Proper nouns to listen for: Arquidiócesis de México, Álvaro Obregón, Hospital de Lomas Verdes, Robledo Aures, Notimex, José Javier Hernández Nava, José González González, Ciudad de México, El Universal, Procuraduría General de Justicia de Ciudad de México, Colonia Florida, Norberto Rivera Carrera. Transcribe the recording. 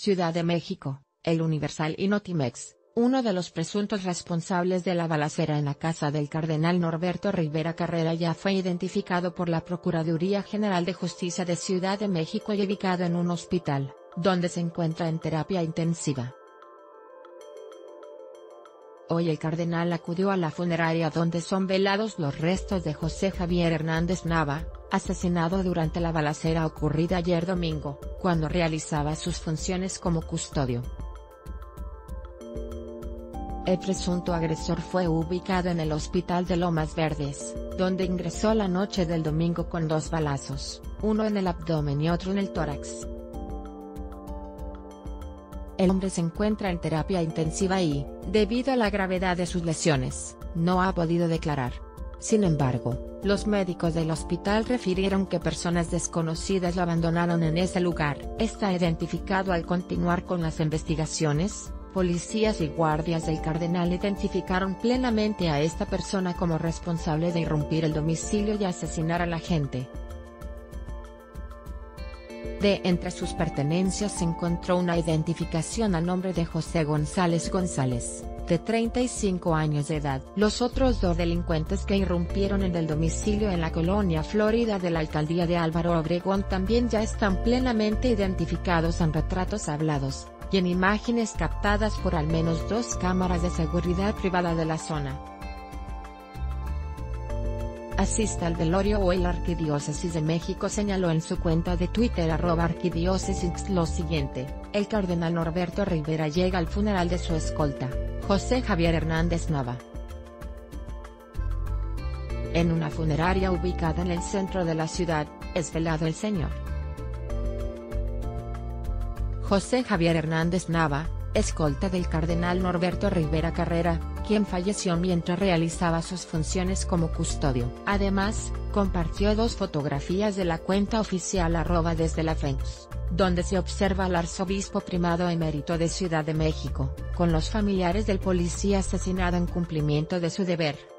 Ciudad de México, El Universal y Notimex, uno de los presuntos responsables de la balacera en la casa del cardenal Norberto Rivera Carrera ya fue identificado por la Procuraduría General de Justicia de Ciudad de México y ubicado en un hospital, donde se encuentra en terapia intensiva. Hoy el cardenal acudió a la funeraria donde son velados los restos de José Javier Hernández Nava, asesinado durante la balacera ocurrida ayer domingo, cuando realizaba sus funciones como custodio. El presunto agresor fue ubicado en el Hospital de Lomas Verdes, donde ingresó la noche del domingo con dos balazos, uno en el abdomen y otro en el tórax. El hombre se encuentra en terapia intensiva y, debido a la gravedad de sus lesiones, no ha podido declarar. Sin embargo, los médicos del hospital refirieron que personas desconocidas lo abandonaron en ese lugar. Está identificado al continuar con las investigaciones. Policías y guardias del cardenal identificaron plenamente a esta persona como responsable de irrumpir el domicilio y asesinar a la gente. De entre sus pertenencias se encontró una identificación a nombre de José González González, de 35 años de edad. Los otros dos delincuentes que irrumpieron en el domicilio en la Colonia Florida de la alcaldía de Álvaro Obregón también ya están plenamente identificados en retratos hablados, y en imágenes captadas por al menos dos cámaras de seguridad privada de la zona. Asista al velorio hoy. La Arquidiócesis de México señaló en su cuenta de Twitter @arquidiócesis lo siguiente: el cardenal Norberto Rivera llega al funeral de su escolta, José Javier Hernández Nava, en una funeraria ubicada en el centro de la ciudad. Es velado el señor José Javier Hernández Nava, escolta del cardenal Norberto Rivera Carrera, quien falleció mientras realizaba sus funciones como custodio. Además, compartió dos fotografías de la cuenta oficial @desdelafenx, donde se observa al arzobispo primado emérito de Ciudad de México, con los familiares del policía asesinado en cumplimiento de su deber.